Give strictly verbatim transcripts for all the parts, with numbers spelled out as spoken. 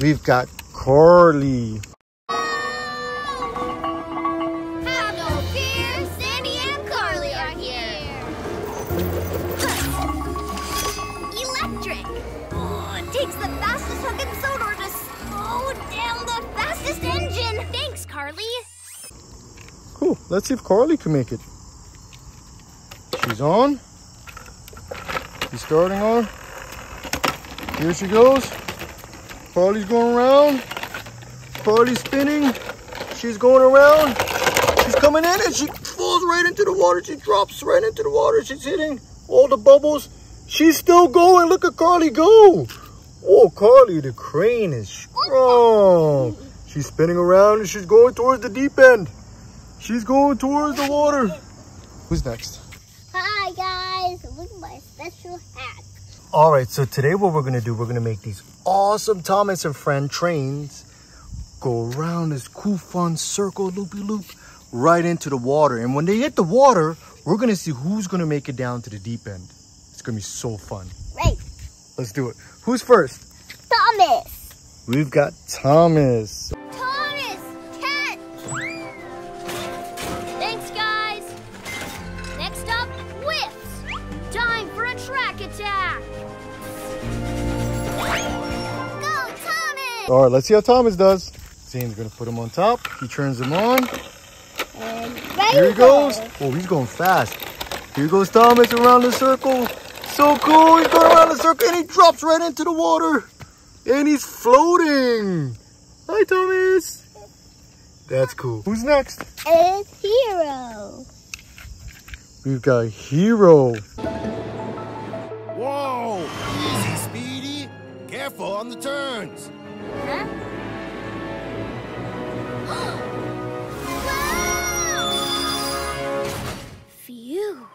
We've got Corley. Have no fear, Sandy and Corley are here. Electric. Oh, it takes the fastest hook and sonar to slow down the fastest engine. Thanks, Corley. Cool. Let's see if Corley can make it. She's on. She's starting on. Here she goes. Corley's going around. Corley's spinning. She's going around. She's coming in and she falls right into the water. She drops right into the water. She's hitting all the bubbles. She's still going. Look at Corley go. Oh, Corley, the crane is strong. She's spinning around and she's going towards the deep end. She's going towards the water. Who's next? Hi, guys. Look at my special hat. All right, so today what we're gonna do, we're gonna make these awesome Thomas and Friend trains go around this cool, fun circle loopy-loop right into the water. And when they hit the water, we're gonna see who's gonna make it down to the deep end. It's gonna be so fun. Right. Let's do it. Who's first? Thomas. We've got Thomas. Thomas, catch! Thanks, guys. Next up, whips. Time for a track attack. All right, let's see how Thomas does. Zane's gonna put him on top. He turns him on. And right here he goes. goes. Oh, he's going fast. Here goes Thomas around the circle. So cool, he's going around the circle and he drops right into the water. And he's floating. Hi, Thomas. That's cool. Who's next? It's Hero. We've got Hero. Whoa, easy, Speedy. Careful on the turns. Huh? Wow! Phew.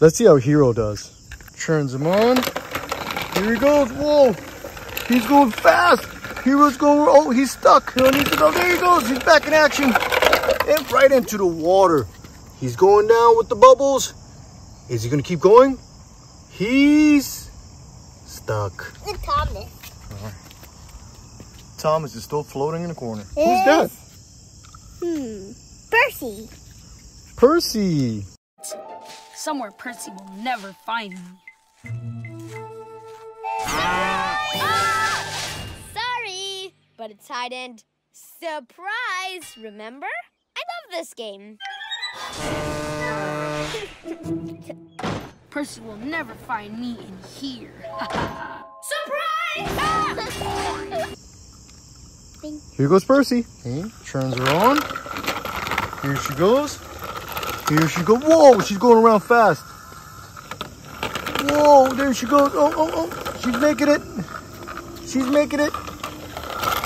Let's see how Hero does. Turns him on. Here he goes. Whoa! He's going fast. Hero's going. Oh, he's stuck. He needs to go. There he goes. He's back in action. And right into the water. He's going down with the bubbles. Is he going to keep going? He's stuck. It's Thomas. Right. Thomas is still floating in the corner. It's... Who's that? Hmm. Percy. Percy. Somewhere Percy will never find me. Ah! Sorry, but it's hide and surprise, remember? I love this game. Percy will never find me in here. Surprise! Here goes Percy. He turns her on. Here she goes. Here she goes. Whoa, she's going around fast. Whoa, there she goes. Oh, oh, oh. She's making it. She's making it.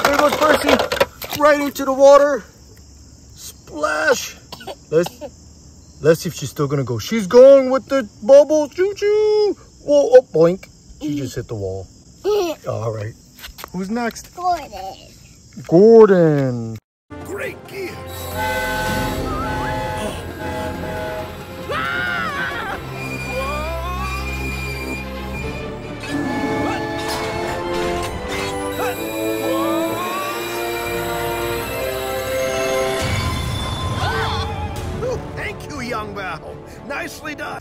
There goes Percy. Right into the water. Splash. Let's... Let's see if she's still gonna go. She's going with the bubble. Choo choo. Whoa, oh, boink. She just hit the wall. All right. Who's next? Gordon. Gordon. Great gear. Nicely done.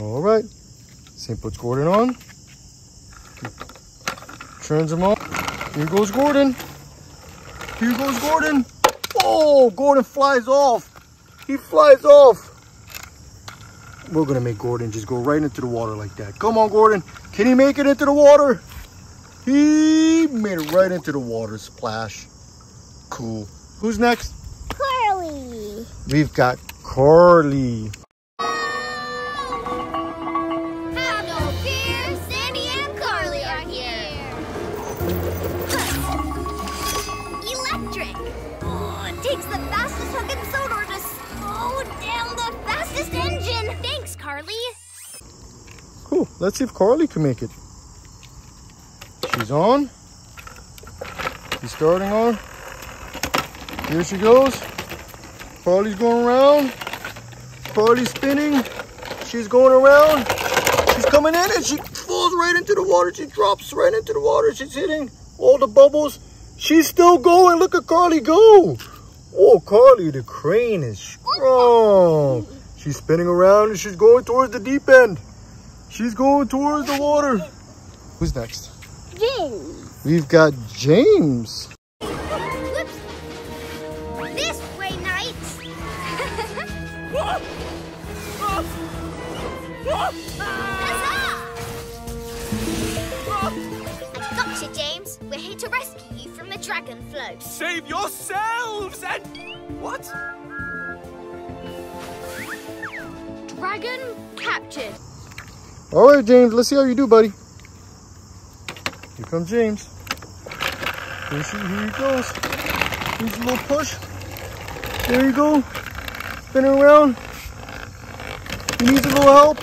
All right. Saint puts Gordon on. Turns him on. Here goes Gordon. Here goes Gordon. Oh, Gordon flies off. He flies off. We're going to make Gordon just go right into the water like that. Come on, Gordon. Can he make it into the water? He made it right into the water. Splash. Cool. Who's next? Corley. We've got Corley. Cool. Let's see if Corley can make it. She's on. She's starting on. Here she goes. Corley's going around. Corley's spinning. She's going around. She's coming in and she falls right into the water. She drops right into the water. She's hitting all the bubbles. She's still going. Look at Carly go. Oh, Carly, the crane is strong. She's spinning around and she's going towards the deep end. She's going towards the water. Who's next? James. We've got James. Whoops. This way, Knights. I got you, James. We're here to rescue you from the dragon float. Save yourselves and... What? Dragon captured. All right, James, let's see how you do, buddy. Here comes James. Here he goes. Here's a little push. There you go. Spin around. He needs a little help.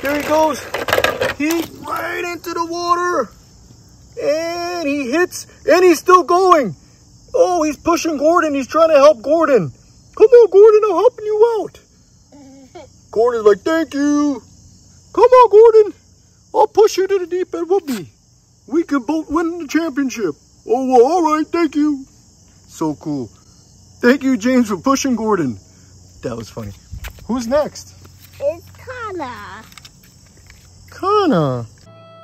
There he goes. He's right into the water. And he hits. And he's still going. Oh, he's pushing Gordon. He's trying to help Gordon. Come on, Gordon. I'm helping you out. Gordon's like, thank you. Come on, Gordon. I'll push you to the deep end. We'll be. We can both win the championship. Oh, well, all right. Thank you. So cool. Thank you, James, for pushing Gordon. That was funny. Who's next? It's Connor. Connor.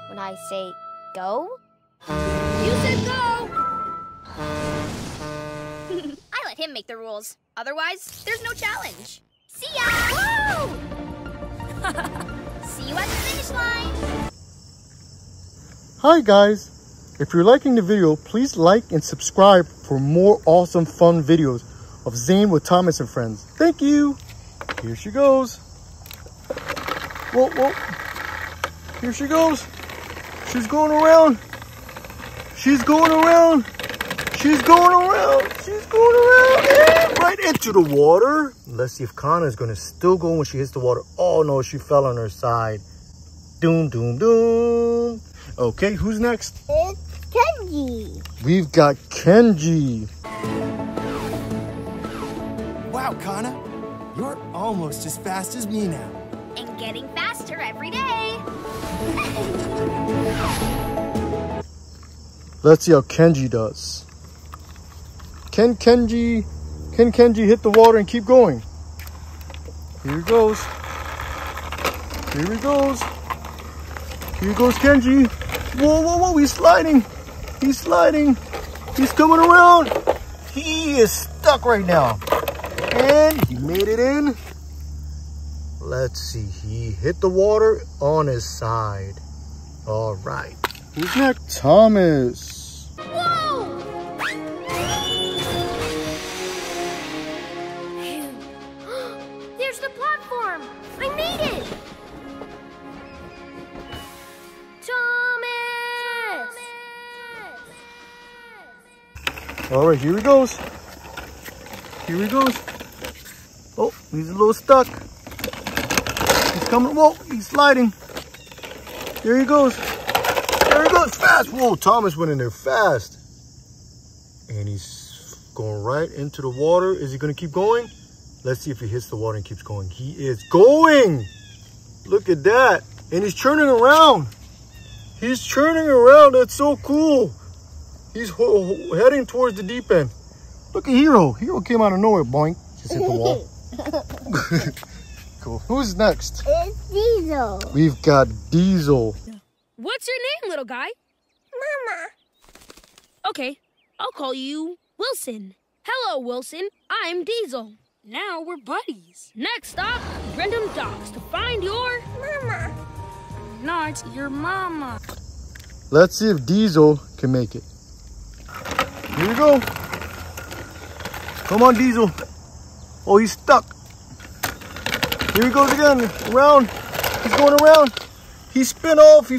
When I say go, you said go. I let him make the rules. Otherwise, there's no challenge. See ya. Woo! See you at the finish line. Hi guys, if you're liking the video, please like and subscribe for more awesome fun videos of Zayn with Thomas and Friends. Thank you. Here she goes. Whoa, whoa. Here she goes. She's going around. She's going around. She's going around. She's going around. Yeah, right into the water. Let's see if Connor is going to still go when she hits the water. Oh, no, she fell on her side. Doom, doom, doom. Okay, who's next? It's Kenji. We've got Kenji. Wow, Connor. You're almost as fast as me now. And getting faster every day. Let's see how Kenji does. Can Kenji, can Kenji hit the water and keep going? Here he goes. Here he goes. Here goes Kenji. Whoa, whoa, whoa, he's sliding. He's sliding. He's coming around. He is stuck right now. And he made it in. Let's see. He hit the water on his side. All right. Who's next? Thomas. Whoa! There's the platform. I made it. All right, here he goes. Here he goes. Oh, he's a little stuck. He's coming. Whoa, he's sliding. There he goes. There he goes. Fast. Whoa, Thomas went in there fast. And he's going right into the water. Is he going to keep going? Let's see if he hits the water and keeps going. He is going. Look at that. And he's turning around. He's turning around. That's so cool. He's heading towards the deep end. Look at Hero. Hero came out of nowhere, boing. Just hit the wall. Cool. Who's next? It's Diesel. We've got Diesel. What's your name, little guy? Mama. Okay, I'll call you Wilson. Hello, Wilson. I'm Diesel. Now we're buddies. Next stop, Random Dogs to find your... Mama. Not your mama. Let's see if Diesel can make it. Here we go. Come on, Diesel. Oh, he's stuck. Here he goes again. Around. He's going around. He spin off. He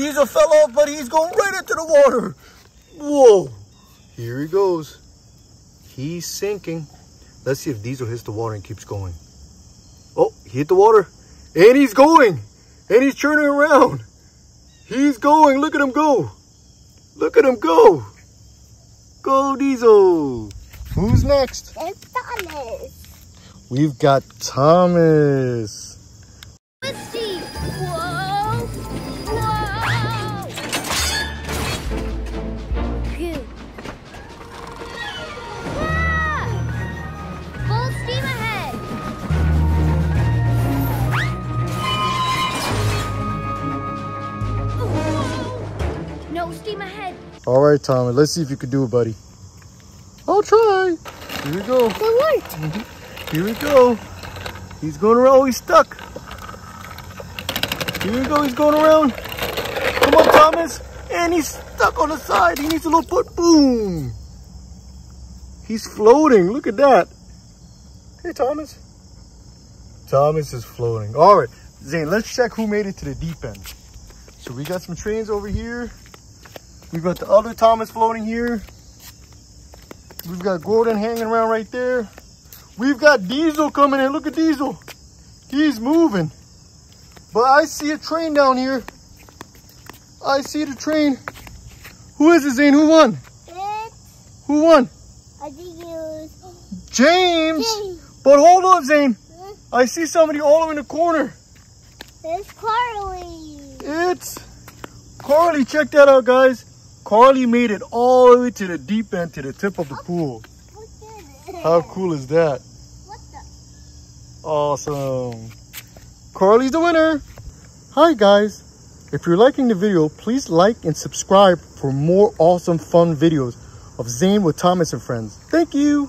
Diesel fell off, but he's going right into the water. Whoa. Here he goes. He's sinking. Let's see if Diesel hits the water and keeps going. Oh, he hit the water. And he's going. And he's turning around. He's going. Look at him go. Look at him go. Go, Diesel. Who's next? It's Thomas. We've got Thomas. Let's see. Whoa. No. see my head. All right, Thomas. Let's see if you can do it, buddy. I'll try. Here we go. That worked. Mm-hmm. Here we go. He's going around. Oh, he's stuck. Here we go. He's going around. Come on, Thomas. And he's stuck on the side. He needs a little foot. Boom. He's floating. Look at that. Hey, Thomas. Thomas is floating. All right, Zayn, let's check who made it to the deep end. So we got some trains over here. We've got the other Thomas floating here. We've got Gordon hanging around right there. We've got Diesel coming in. Look at Diesel. He's moving. But I see a train down here. I see the train. Who is it, Zayn? Who won? It's Who won? I think it was James. James. But hold on, Zayn. Huh? I see somebody all over in the corner. It's Carly. It's Carly. Check that out, guys. Carly made it all the way to the deep end, to the tip of the pool. How cool is that? What the? Awesome. Carly's the winner. Hi, guys. If you're liking the video, please like and subscribe for more awesome, fun videos of Zayn with Thomas and Friends. Thank you.